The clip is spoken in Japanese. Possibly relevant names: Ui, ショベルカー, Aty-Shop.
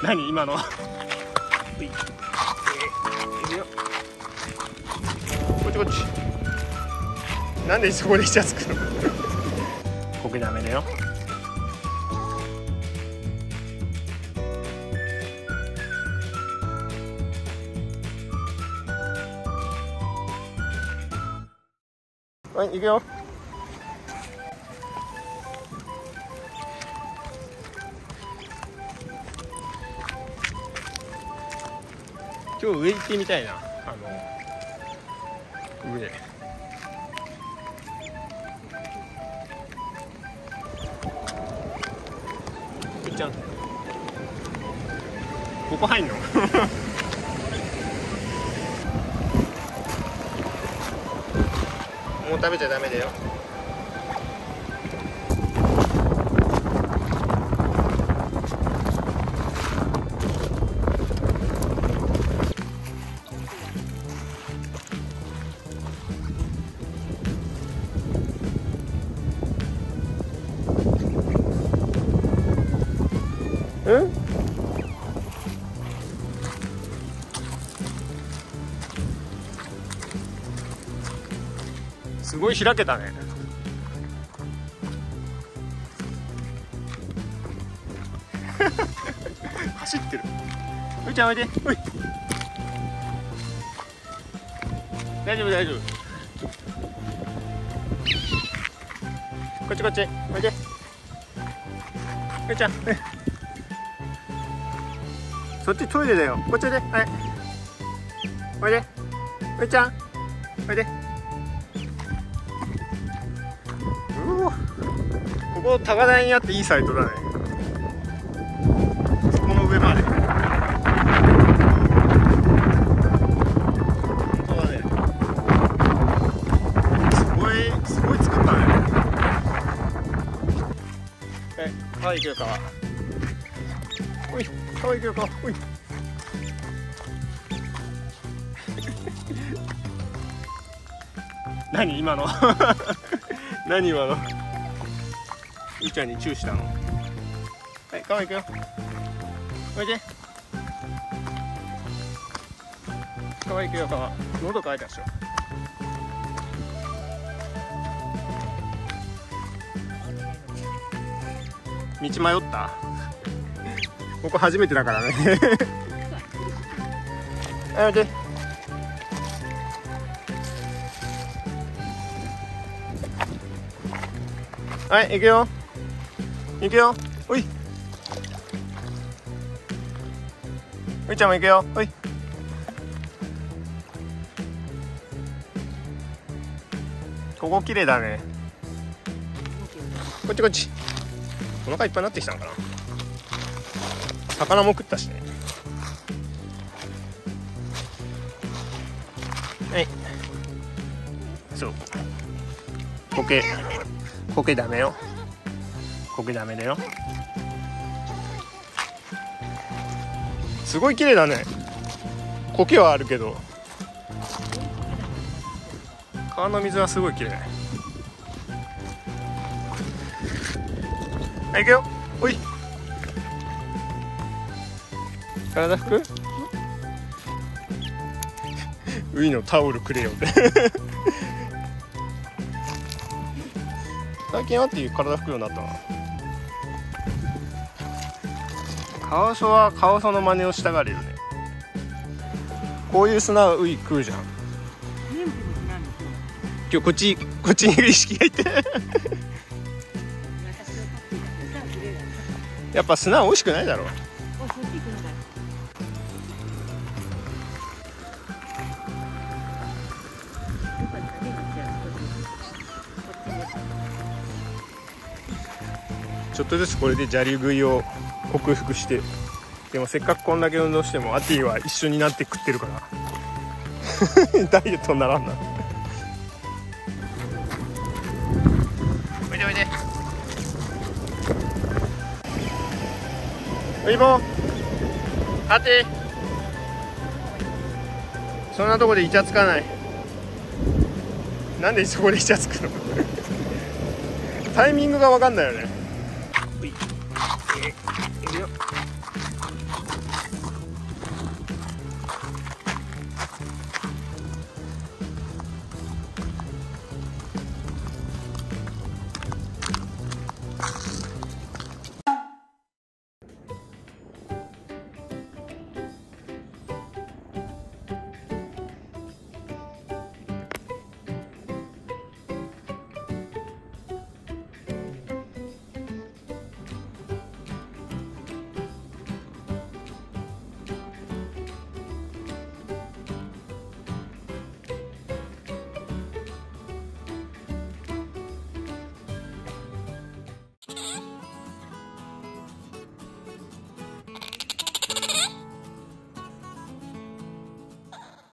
何今のはこっちこっち、なんでそこでイチャつくの僕ダメだよ。はい、行くよ。今日上行ってみたいな、上。行っちゃうんだよ。ここ入んの？もう食べちゃダメだよ。うん？すごい開けたね。走ってる。ういちゃんおいで。おい。大丈夫大丈夫。こっちこっち。おいで。ういちゃん。そっちトイレだよ。こっちおいで。はい。おいで。ういちゃん。おいで。ここ高台にあっていいサイトだね。そこの上まで。本当だね。すごい作ったね。川行くよ川。おい川行くよ川。おい。何今の？何今の？ういちゃんにチューしたの。はい、川行くよ。おいで。川行くよ、川。喉乾いたでしょ。道迷った。ここ初めてだからね。はい、おいで。はい、行くよ。行くよ、おい。ういちゃんも行くよ、おい。ここ綺麗だね。こっちこっち。お腹いっぱいになってきたのかな。魚も食ったしね。はい。そう。コケダメよ。こけダメだよ。すごい綺麗だね。苔はあるけど川の水はすごい綺麗。はい、行くよ。おい。体拭く？ウイのタオルくれよって最近あっていう体拭くようになったな。カワウソはカワウソの真似をしたがるよね。こういう砂ウイ食うじゃん。今日こっちに意識がいてやっぱ砂美味しくないだろう。ちょっとずつこれで砂利食いを克服して。でもせっかくこんだけ運動してもアティは一緒になって食ってるからダイエットにならんな。おいでおいで。おいもアティ、そんなとこでイチャつかない。なんでそこでイチャつくのタイミングが分かんないよね。いくよ。